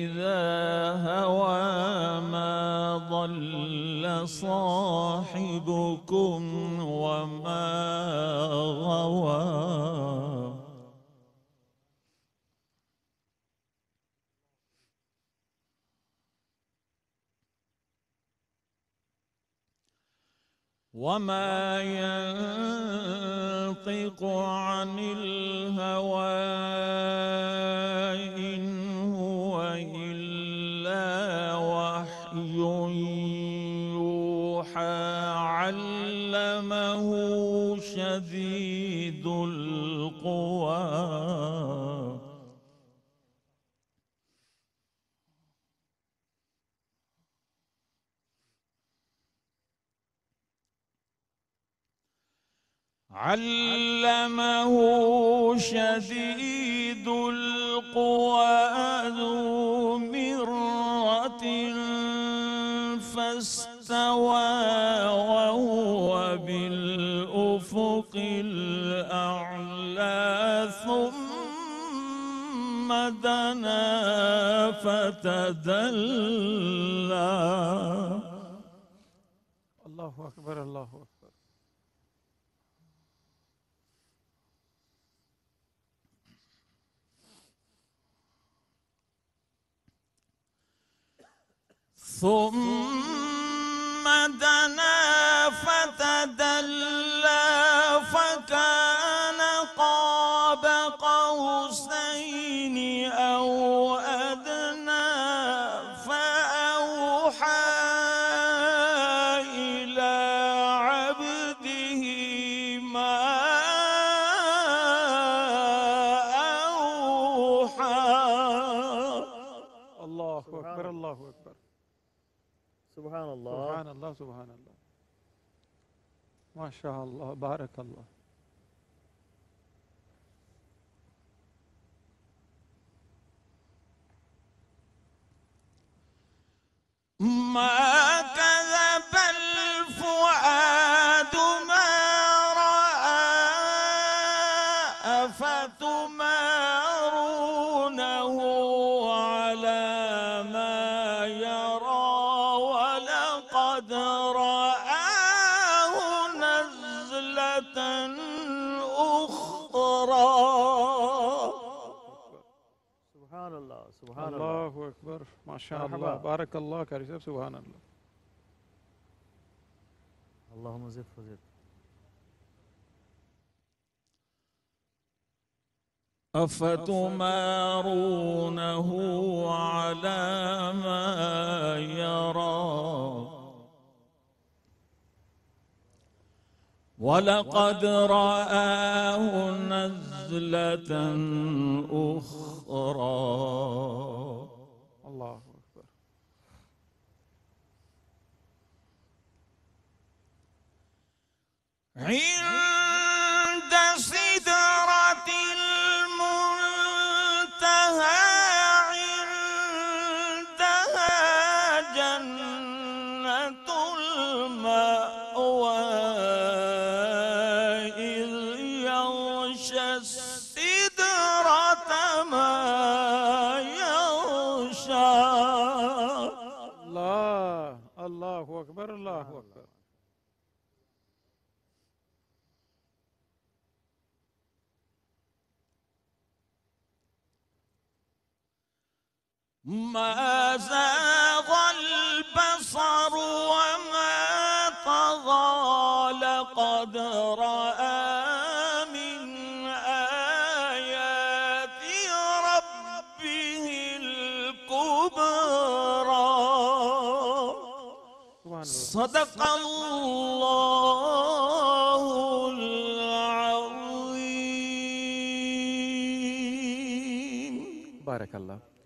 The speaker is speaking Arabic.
إذا هوى ما ضل صاحبكم وما غوى وما ينطق عن الهوى إن هو إلا وحي يوحى علمه شديد القوى ذو مرة فاستوى وهو بالأفق الأعلى ثم دنا فتدلى. الله أكبر الله أكبر. ثم دنا فتدلى فكان قاب قوسين أو أدنى فأوحى إلى عبده ما أوحى. الله أكبر الله أكبر. سبحان الله سبحان الله سبحان الله. ما شاء الله بارك الله. ما كذب الفؤاد ما رأى أفتمارونه على ما يرى رآه نزلة أخرى. سبحان الله سبحان الله. الله أكبر. ما شاء الله بارك الله كريم. سبحان الله. اللهم زد فزد. أفتمارونه على ما يرى ولقد رآه نزلة أخرى. الله أكبر. عند سدرة المنتهى عندها جنة المأوى السدرة ما يغشى. الله الله أكبر الله أكبر. ما زاغ البصر وما طغى لقد رأى صدق الله العظيم. بارك الله.